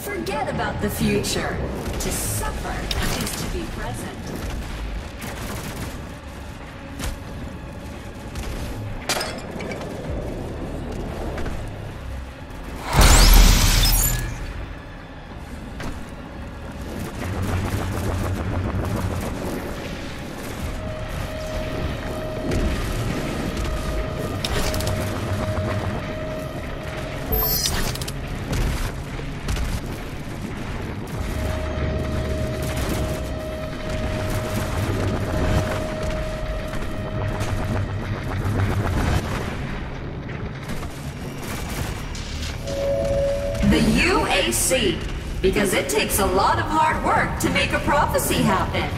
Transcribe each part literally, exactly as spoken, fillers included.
Forget about the future. To suffer is to be present. Because it takes a lot of hard work to make a prophecy happen.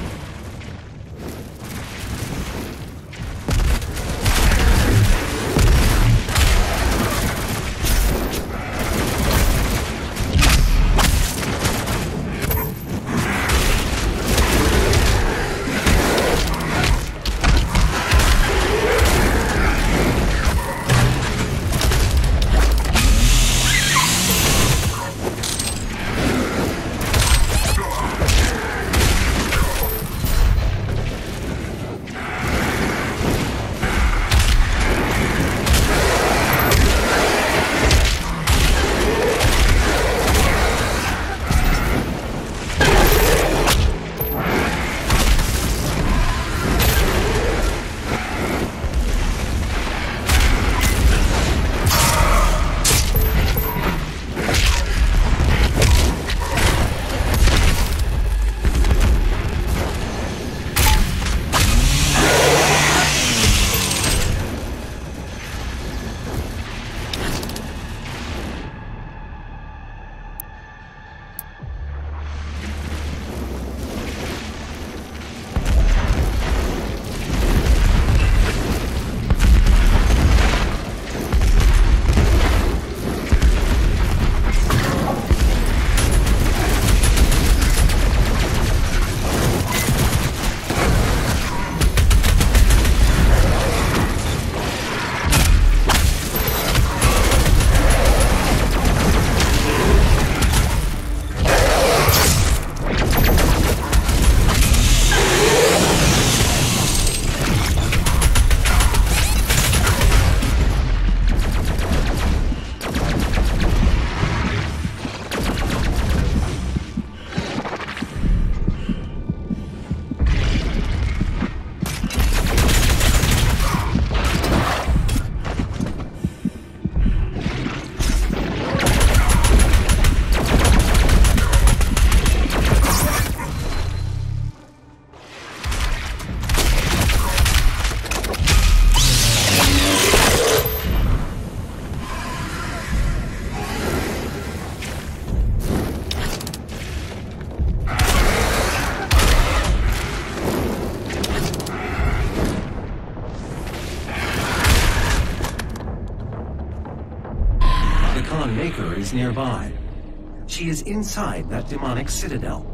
Nearby. She is inside that demonic citadel.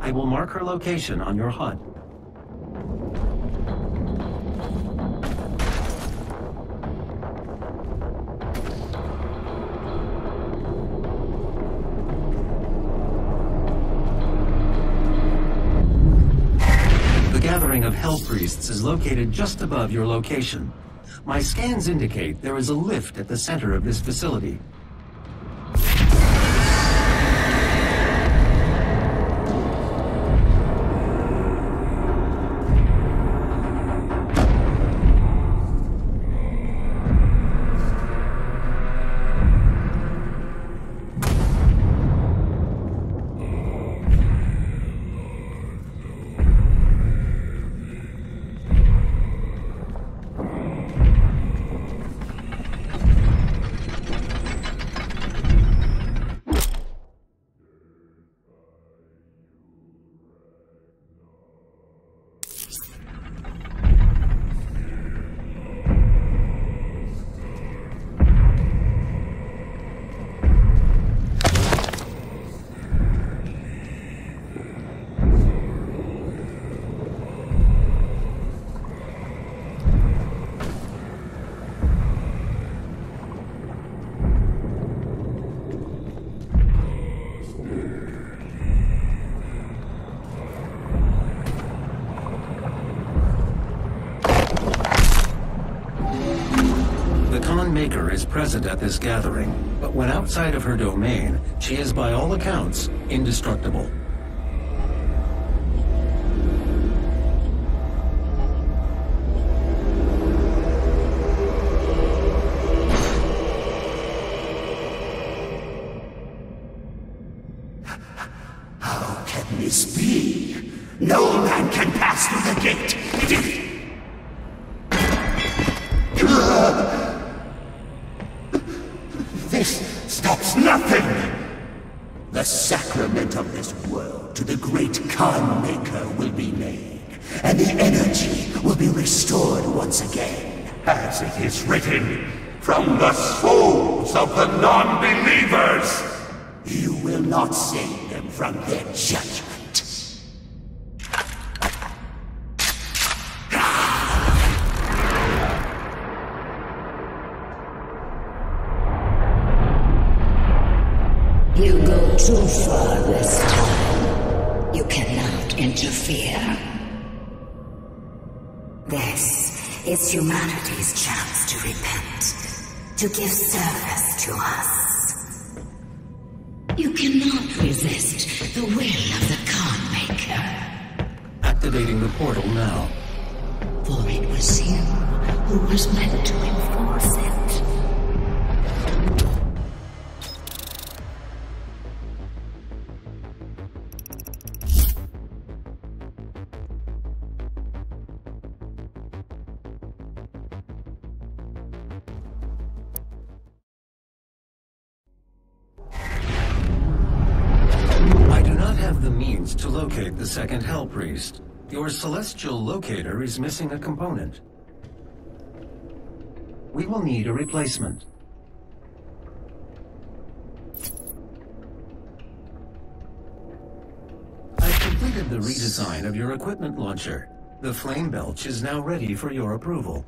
I will mark her location on your H U D. The gathering of Hell Priests is located just above your location. My scans indicate there is a lift at the center of this facility. Speaker is present at this gathering, but when outside of her domain, she is by all accounts indestructible. How can this be? No man can pass through the gate! It is... The sacrament of this world to the great Khan Maker will be made, and the energy will be restored once again. As it is written, from the souls of the non-believers, you will not save them from their judgment. You go too far this time. You cannot interfere. This is humanity's chance to repent, to give service to us. You cannot resist the will of the Khan Maker. Activating the portal now. For it was you who was meant to enforce it. To locate the second Hell Priest. Your celestial locator is missing a component. We will need a replacement. I've completed the redesign of your equipment launcher. The Flame Belch is now ready for your approval.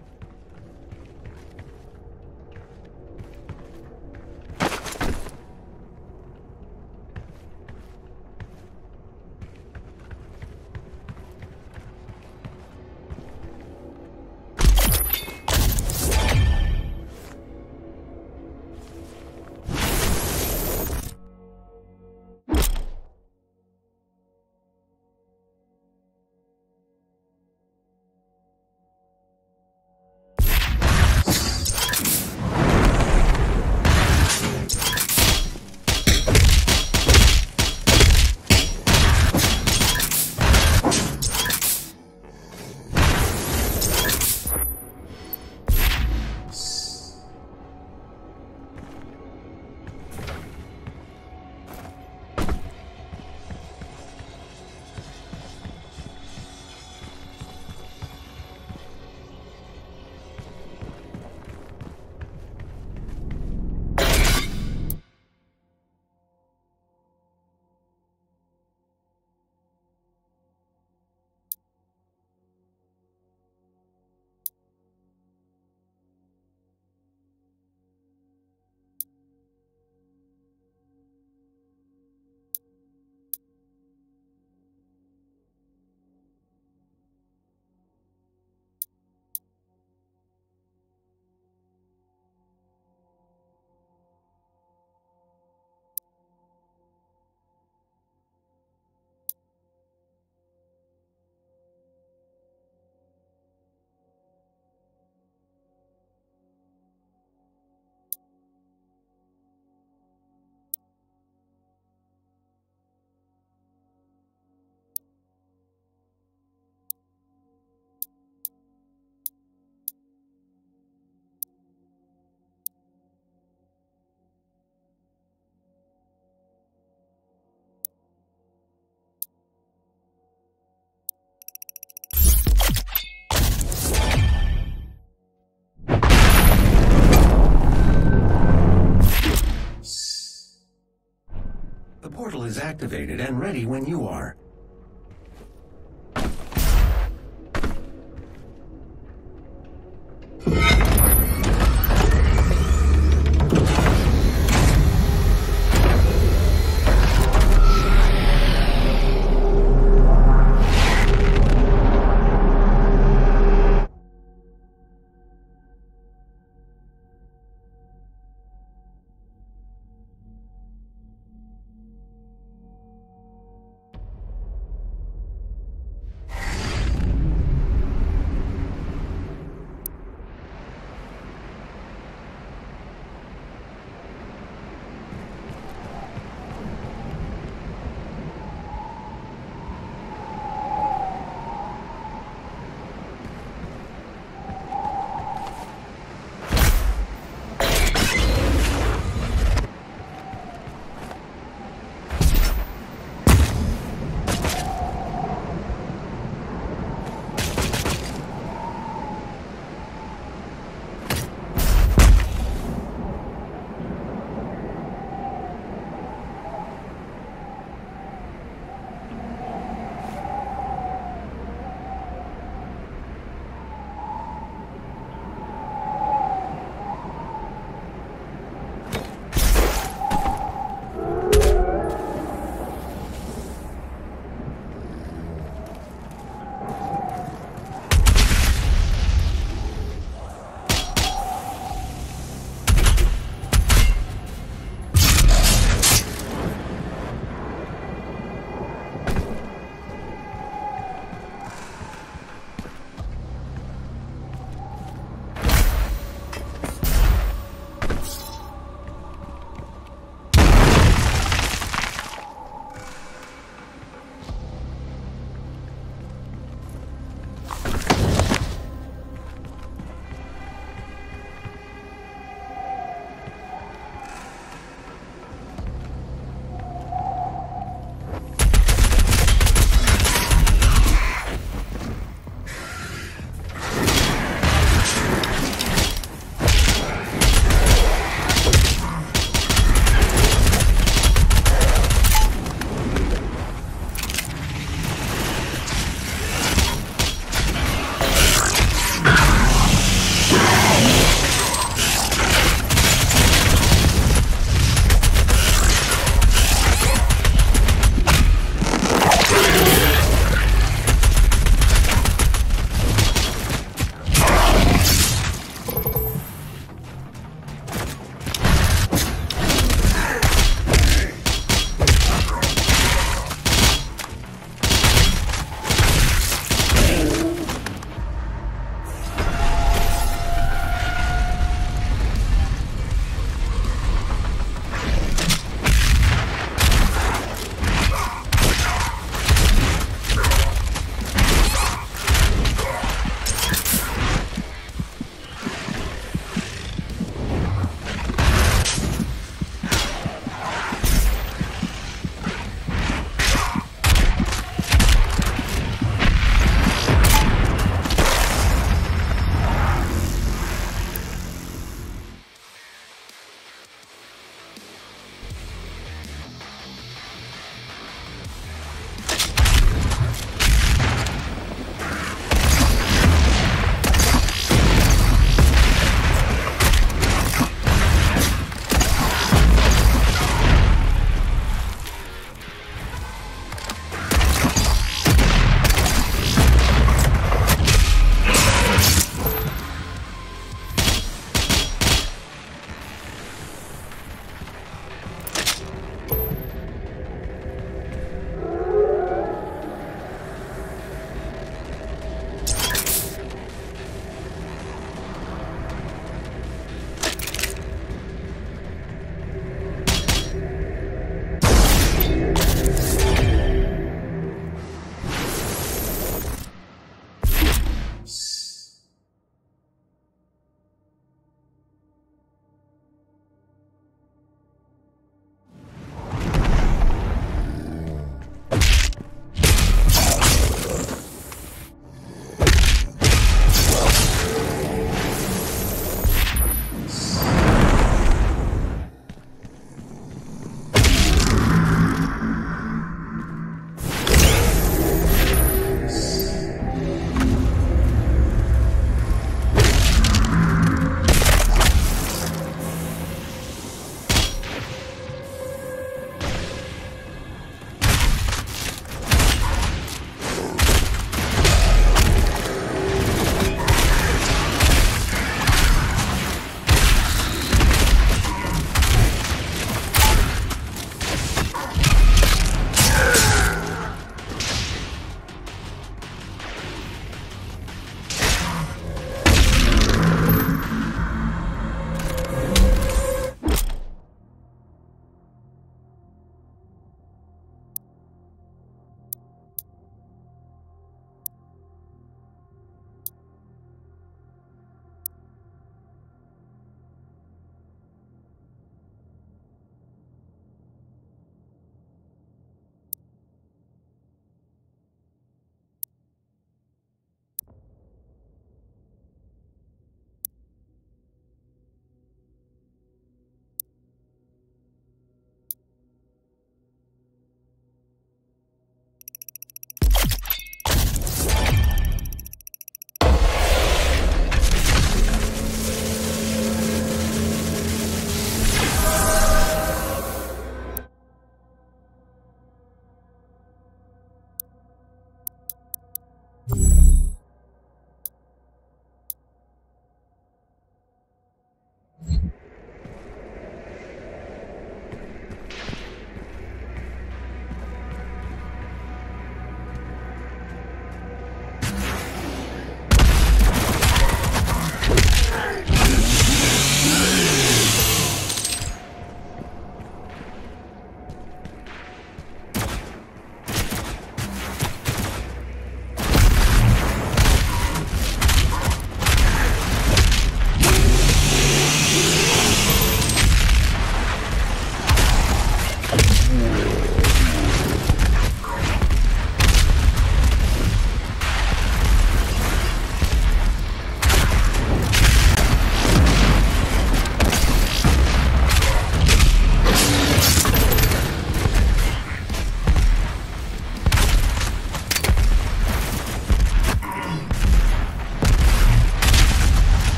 The portal is activated and ready when you are.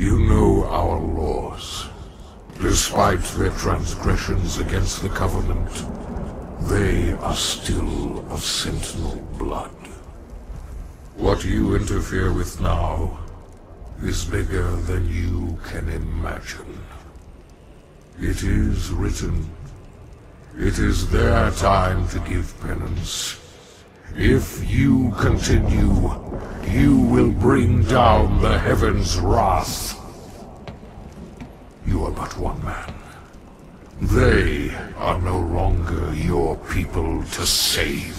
You know our laws. Despite their transgressions against the Covenant, they are still of Sentinel blood. What you interfere with now is bigger than you can imagine. It is written. It is their time to give penance. If you continue, you will bring down the heavens' wrath. You are but one man. They are no longer your people to save.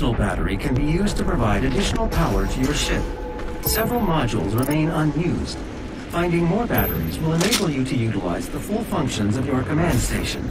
additional battery can be used to provide additional power to your ship. Several modules remain unused. Finding more batteries will enable you to utilize the full functions of your command station.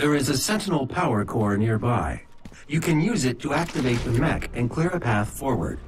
There is a Sentinel power core nearby. You can use it to activate the mech and clear a path forward.